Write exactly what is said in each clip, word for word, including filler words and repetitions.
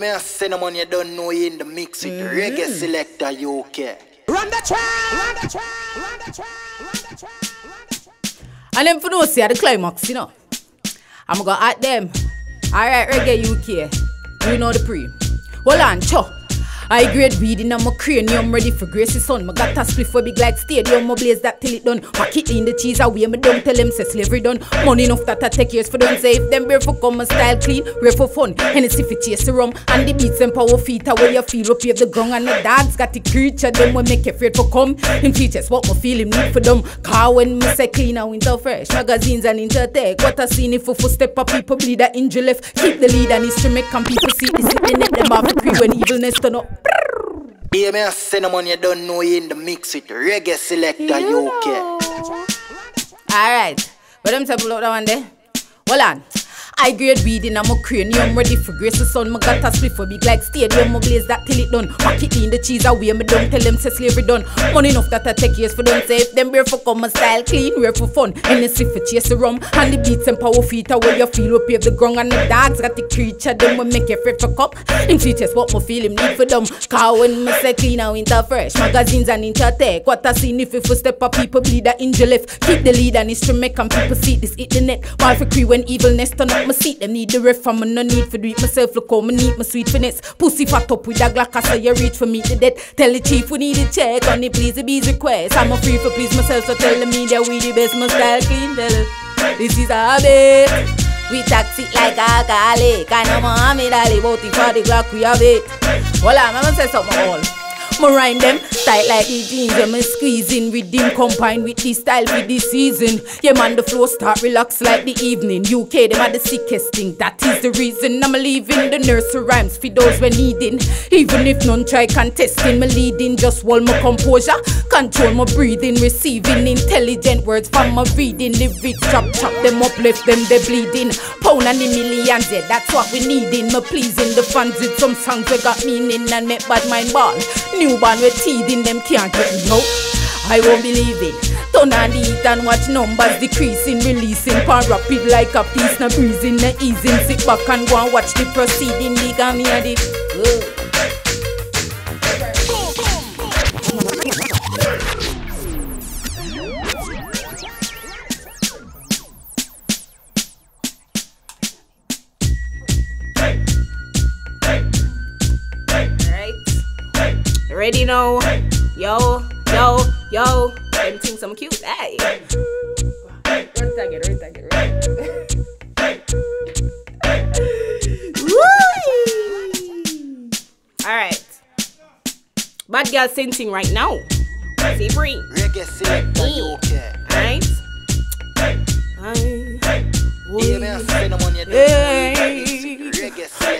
me a cinnamon you don't know in the mix with mm-hmm. Reggae Selecta U K. Run the track! Run the track! Run the track! Run the track! Run the track! And them for no see at the Clymaxx, you know. I'm gonna go at them. Alright, Reggae U K. You know the pre. Hold on, cho. I grade weed on my cranium, ready for Gracie son. My got a spliff where big like stadium, my blaze that till it done. Pack it in the cheese away, my don't tell them say slavery done. Money enough that I take years for them say if them bare for common style clean, rare for fun. Hennessy for chase the rum, and the beats and power feet away your feel up, you have the gong and the dogs got the creature, them will make you afraid for come. Him teachers what my feel him need for them. Car when me say clean and winter fresh, magazines and intertech. What I seen if for step up, people bleed that injury left. Keep the lead and history make and people see this in the net, them have a when evilness turn up. Be me a cinnamon you don't know in the mix with Reggae Selecta U K. Alright, but I'm talking about that one there. Hold on. I grade weed in a my cranium, ready for grace the sun. My got a split for big like stadium, my blaze that till it done. Pack it in the cheese away, me don't tell them say slavery done. Money enough that I take years for them say if them bare for common style clean, rare for fun. Hennessy for chase the rum, and the beats and power feet away you feel up pave the ground. And the dogs got the creature, them will make you afraid for cup. Him teachers what me feel him need for them. Car when me say clean and winter fresh, magazines and intertech. What I seen if you for step up, people bleed that injury left. Keep the lead and history make and people see this hit the net. While for crew when evilness turn up. My seat, them need the ref from me, no need for do it myself. Look how me need my sweet finesse. Pussy fat up with a Glock, so you reach for me to death. Tell the chief we need a check on the please the bees request. I'm a free for please myself, so tell the media we the best. My style clean, tell us this is our bit. We tax it like alcoholic. I know Muhammad Ali, but if for the Glock we have it. Well, I'm gonna say something all. I rhyme them tight like the jeans, and I squeeze in with them combined with this style with this season. Yeah man, the flow start relax like the evening. U K, them are the sickest thing, that is the reason I'm leaving the nursery rhymes for those we're needing. Even if none try contesting, me leading, just hold my composure, control my breathing, receiving intelligent words from my reading. Lyrics chop chop them up, left them they bleeding. Pound and the millions, yeah that's what we needing. Me pleasing the fans with some songs we got meaning and make bad mind ball. New Newborn with teeth in them can't get me out. I won't believe it. Turn on the heat and watch numbers decreasing, releasing. Pan rapid like a piece, no breezing, no easing. Sit back and go and watch the proceeding. Dig and hear the ready now, yo, yo, yo. Them things some cute, hey. Right target, right target, right. Woo! All right. Bad girl sensing right now. See free. All right. Hey.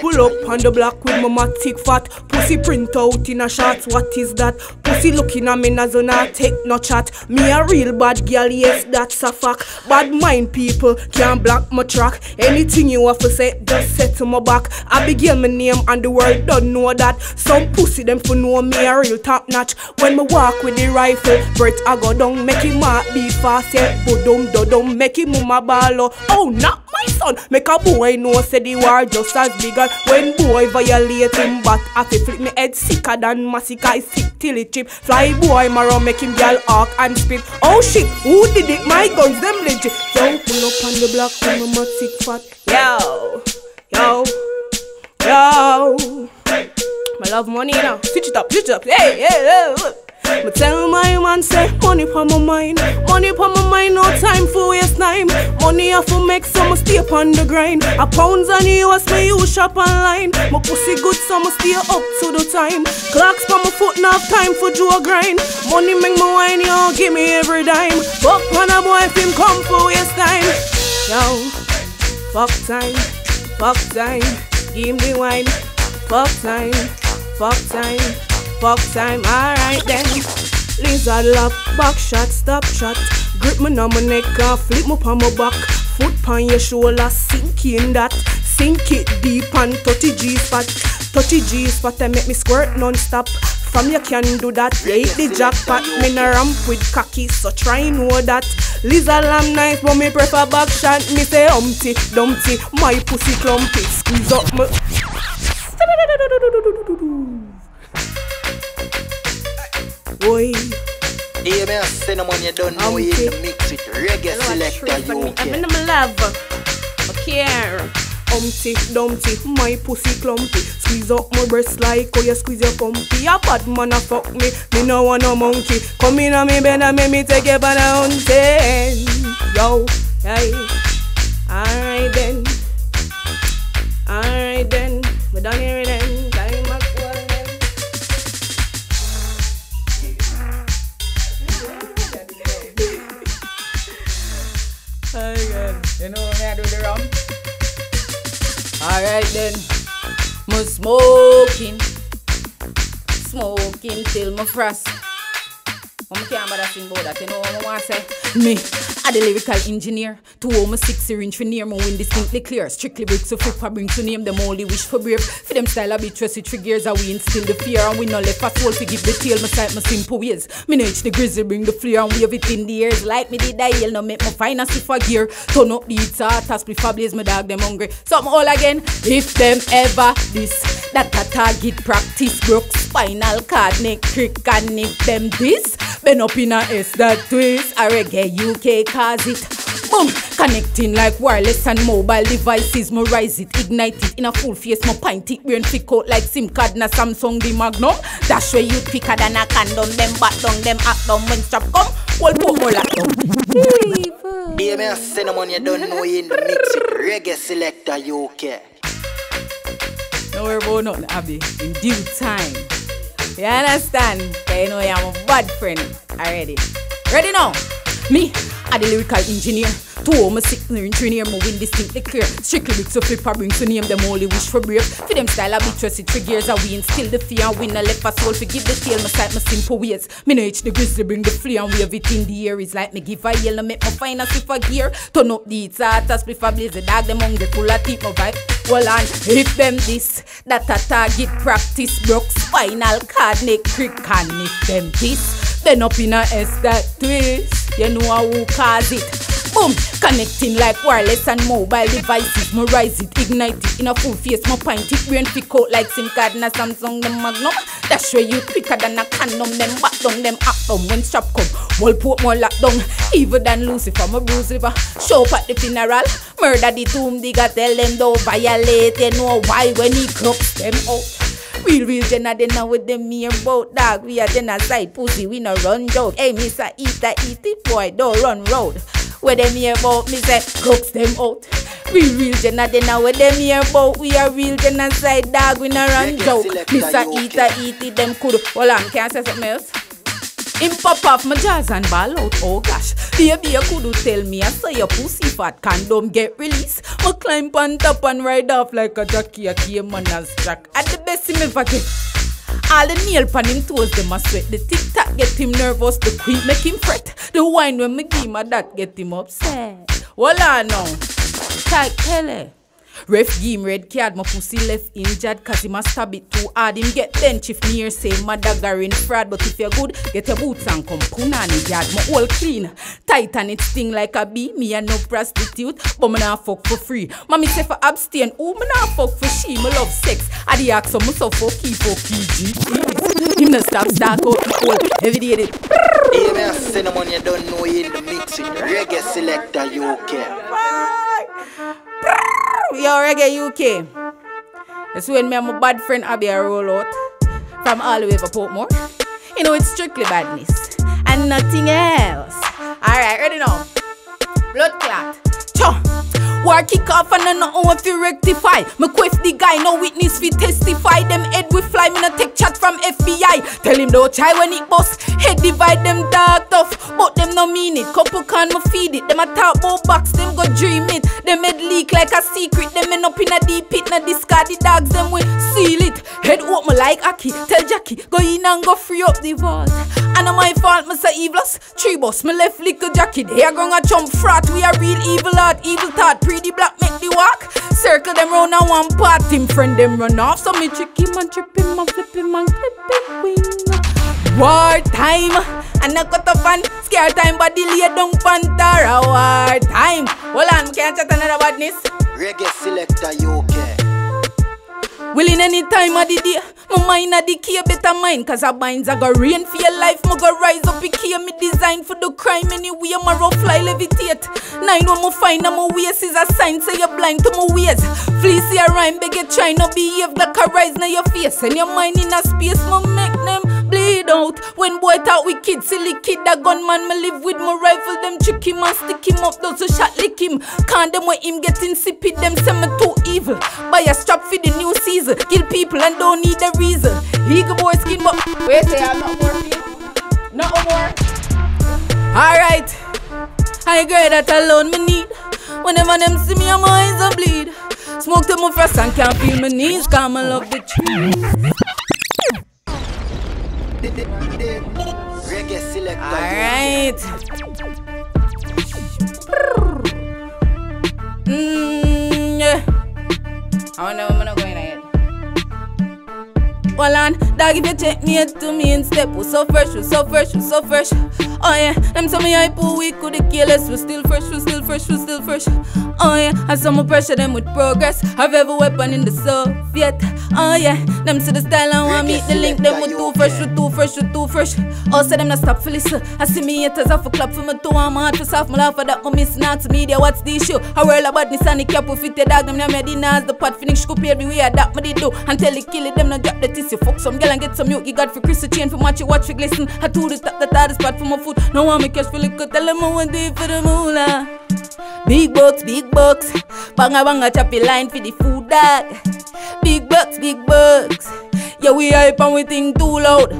Pull up on the block with my matic fat. Pussy print out in a shot, what is that? Pussy looking at me as on a take no chat. Me a real bad girl, yes, that's a fact. Bad mind people can't block my track. Anything you have to say, just set to my back. I begin my name and the world don't know that. Some pussy them for know me a real top notch. When me walk with the rifle, Brett I go down, make him heart be fast, yeah. Bodum dodum, make him mama ballo. Oh, not my son, make a boy know say the war just as big as when boy violate him, but I flip me head sicker than Masicka, is sick till it chip. Fly boy marrow make him gal arc and spit. Oh shit, who did it? My guns them legit. Yo, pull up on the block when I'm not sick fat. Yo, yo, yo. My love money now. Switch it up, switch it up. Hey, hey, hey. But tell my man say money for my mind, money for my mind, no time for waste time. Money I for make some stay upon the grind. A pounds and U S me you shop online. My pussy good so I stay up to the time. Clocks for my foot now time for do a grind. Money make me wine yo, give me every dime. Fuck when a boy if him come for waste time. Yo, fuck time, fuck time, give me wine. Fuck time, fuck time. Fuck time, alright then. Lizard lap, back shot, stop shot. Grip me on my neck and flip me on my back. Foot on your shoulder, sink in that. Sink it deep and thirty G spot. thirty G spot and make me squirt non-stop. From you can do that, you hit the jackpot. Me na ramp with khaki, so try know that. Lizard lamb nice, but me prefer back shot. Me say humpty, dumpty, my pussy clumpy. Squeeze up me. boy. Hey, me a cinnamon, you don't know you in the mix with Reggae Selecta U K. I'm in my love. Okay. Umpty, dumpty, my pussy clumpy. Squeeze up my breast like how you squeeze your pumpy. A bad man a fuck me, me no want no monkey. Come in on me bed and make me take you by the hunting. Yo, hey, alright then, alright then, we done here then. Clymaxx one then. Oh God, you know what I do the round? Alright then, I'm smoking, smoking till my frost. I can't bother to think about that, you know what I want to say? Me, I'm the lyrical engineer, to hold my six syringe for near, my wind distinctly clear. Strictly bricks so flip I bring to name, them only wish for brave. For them style of bitch, we triggers, and we instill the fear. And we no left a soul to give the tail, my sight, my simple ways. Me nudge the grizzly, bring the flare, and wave it in the ears. Like me did the hell, now make my finances for gear. Turn up the eats, ah, task, split for blaze, my dog, them hungry. Something all again, if them ever this. That a target practice, broke spinal card, neck crick, and if them this. Been up in a S that twist, a Reggae U K cause it. Boom, connecting like wireless and mobile devices. Mo rise it, ignite it in a full face. Mo pint it, brain pick out like SIM card na Samsung the Magnum. Dash where you thicker than a condom. Them back down, them up down when strap come. Well, put more like them. Be me a cinnamon, you don't know you in the mix with Reggae Selecta U K. Don't worry about nothing, Abbie. In due time. You understand? You know I am a bad friend already. Ready now? Me, I'm the lyrical engineer. To all my sick engineer, my wind distinctly clear. Strictly big so flipper brings to name, them only wish for brave. For them style of bitches, it triggers, and we instill the fear. And win a left a soul, forgive the tail, my sight, my simple ways. Me no itch the grizzly, bring the flea, and wave it in the air. It's like me give a yell, and make my finance with a gear. Turn up the eats, a split a blaze, the dog, them hungry, full of teeth, my vibe. Well, and if them this, that a target practice, broke spinal card, neck crick, and if them this, then up in a S that twist, you know who cause it. Boom, connecting like wireless and mobile devices, mo rise it, ignite it in a full face, mo pint it, brain pick out like SIM card na Samsung, them Magnum. That's where you quicker than a condom, them back down, them up down when strap come. Wall Portmore lock down, evil than Lucifer, my bruise river. Show up at the funeral, murder the tomb digger, tell them don't violate, they know why when he crops them out. Real, real, Jenna, they know with them mere boat dog. We are Jenna side pussy, we no run joke. Hey, Mister Eater, eat it, boy, don't run road. Where them here about, me say, crooks them out. Real, real, Jenna, they know with them here about. We are real Jenna side dog, we no run joke. Mister Eater, eat it, them could. Hold on, can I say something else? Him pop off my jaws and ball out, oh gosh. Baby, you could tell me, I saw your pussy fat condom get released. I climb on top and ride off like a Jackie, a game on as Jack. At the best him ever get. All the nail pan him toes, them a sweat. The tic-tac get him nervous, the creep make him fret. The wine when me give him a that get him upset. Hold on now, tight Kelly. Ref game red card, my pussy left injured, cause he must stab it too hard. Him get bench if near say my dagger in fraud. But if you're good, get your boots and come puna on his yard. My all clean, tight and it sting like a bee. Me and no prostitute, but me nah fuck for free. Mommy say for abstain, oh me nah fuck for she. Me love sex, I the axe so me suffer keep for K G. Him no stop start out the hole, every day they hey, man, cinnamon, you don't know you in the mix with Reggae Selecta U K. We are Reggae U K. That's when me and my bad friend Abbie are roll out from all the way for Portmore. You know, it's strictly badness and nothing else. Alright, ready now? Blood clot. Chow! War kick off and I know how if you rectify. Me quiff the guy, no witness fi testify. Them head we fly, me no take chat from F B I. Tell him don't try when it bust. Head divide them dark tough, but them no mean it. Couple can me feed it. Them a talk about box, them go dream it. Them head leak like a secret. Them end up in a deep pit. Now discard the dogs, them will seal it. Head up me like Aki. Tell Jackie, go in and go free up the vault. And on my fault, me say evilus. Three boss, me left little Jackie. They are gonna jump frat. We are real evil heart, evil thought. The black make the walk, circle them round and one part. Him friend them run off, so me trick him and trip him and flip him and clip him wing. War time, and I got a fan, scare time, but delay down Pantara. War time, hold on, we can't chat another badness. Reggae Selecta U K. Willing any time of the day, my mind a decay, better mind, cause I binds I go rain for your life, my go rise up decay, me design for the crime anyway, my rough fly levitate. Nine when my find my waist is a sign, say so you're blind to my waist. Fleece your rhyme, beg you try not behave like a rise na your face, and your mind in a space, my make them bleed out. When boy talk with kids, silly kid, that gunman me live with my rifle, them trick him and stick him up, those who shot lick him. Can't them with him get insipid, them say me too evil. Buy a strap for the new season, kill people and don't need a reason. Eagle boy skin but wait, say I'm not working. Not more. Alright, I agree that alone me need. Whenever them see me, my eyes a bleed. Smoke to my frost and can't feel my knees, come and love the trees. Reggae Selecta. Alright. Mmm, yeah. I don't know where I'm going ahead. Well, and dog, if you check me head to me in step, we're so fresh, we're so fresh, we're so fresh. Oh, yeah. Them some me hype, we could kill us. We're still fresh, we're still fresh, we're still fresh. Oh, yeah. And some pressure them with progress. Have every weapon in the Soviet. Oh yeah, them see the style and want meet the link. Them with too fresh, with too fresh, with too fresh. Also them not stop for listen. I see me haters off a clap for me too. I'm hard for soft, my laugh for that come miss not media. What's the issue? I worry about this and the cap with the dog. Them not ready now as the pot finish scoop everywhere. That me they do and tell it kill it. Them not drop the tissue. Fuck some girl and get some milk. You got for Christy chain for match you watch for glisten. I do the top that hardest part for my foot. No one make cash for liquor. Tell them I want to do it for the moolah. Big bucks, big bucks. Banga banga choppy line for the food dog. Big bucks, big bucks. Yeah, we hype and we think too loud.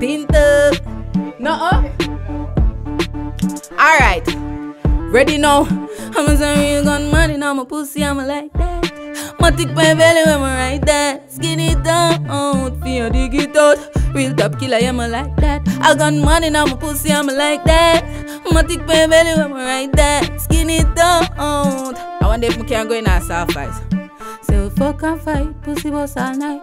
Tinted. Nuh-uh. Alright. Ready now. I'm a sorry, you got money now. My pussy, I'm a like that. My tick by belly when I write that. Skin it down, feel dig it out. Real top killer, I'm a like that. I got money now. My pussy, I'm a like that. My tick by belly when I write that. Skin it down. I wonder if I can go in our surface. So fuck and fight, pussy boss all night.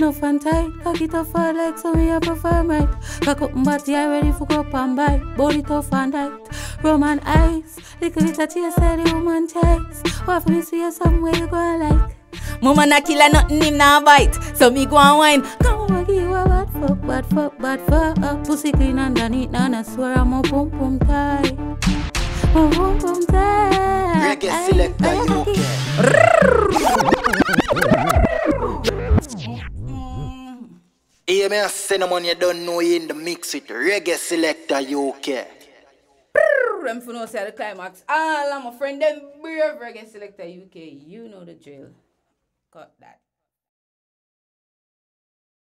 No fun tight, cock it off for like so we are perform right. Cock up and batty, I ready for cup and bite. Body tough and tight, Roman eyes. Little bit of tears, say the woman chase. What me see you somewhere you go and like. Mama na kill a nothing, him na bite. So me go and wine. Come on, give a bad fuck, bad fuck, bad fuck. Pussy clean underneath, and I swear I'm a pum pum tight. My pum pum tight. Reggae Selecta U K. Hear me a cinnamon, you don't know you in the mix with Reggae Selecta U K. Them for no say the Clymaxx. All of my friend them brave Reggae Selecta U K. You know the drill. Cut that.